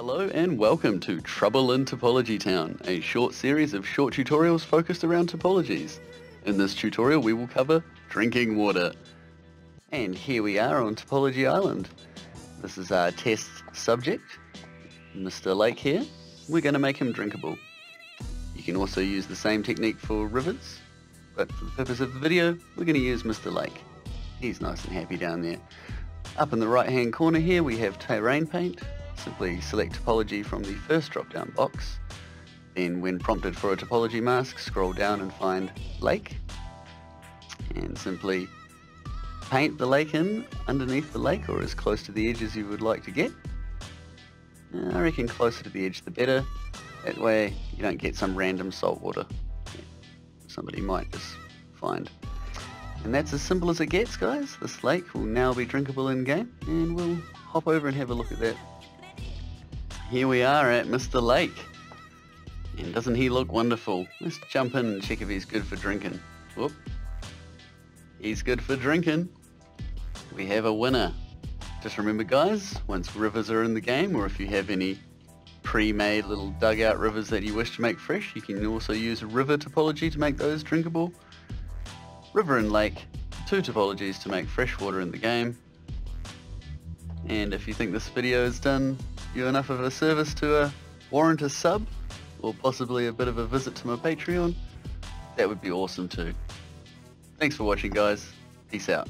Hello and welcome to Trouble in Topology Town, a short series of short tutorials focused around topologies. In this tutorial we will cover drinking water. And here we are on Topology Island. This is our test subject, Mr. Lake here. We're going to make him drinkable. You can also use the same technique for rivets, but for the purpose of the video we're going to use Mr. Lake. He's nice and happy down there. Up in the right hand corner here we have terrain paint. Simply select topology from the first drop down box, then when prompted for a topology mask scroll down and find lake, and simply paint the lake in underneath the lake or as close to the edge as you would like to get. I reckon closer to the edge the better, that way you don't get some random salt water somebody might just find. And that's as simple as it gets, guys. This lake will now be drinkable in game, and we'll hop over and have a look at that. Here we are at Mr. Lake, and doesn't he look wonderful? Let's jump in and check if he's good for drinking. Whoop. He's good for drinking. We have a winner. Just remember, guys, once rivers are in the game, or if you have any pre-made little dugout rivers that you wish to make fresh, you can also use river topology to make those drinkable. River and lake, two topologies to make fresh water in the game. And if you think this video is done you enough of a service to warrant a sub, or possibly a bit of a visit to my Patreon, that would be awesome too. Thanks for watching, guys. Peace out.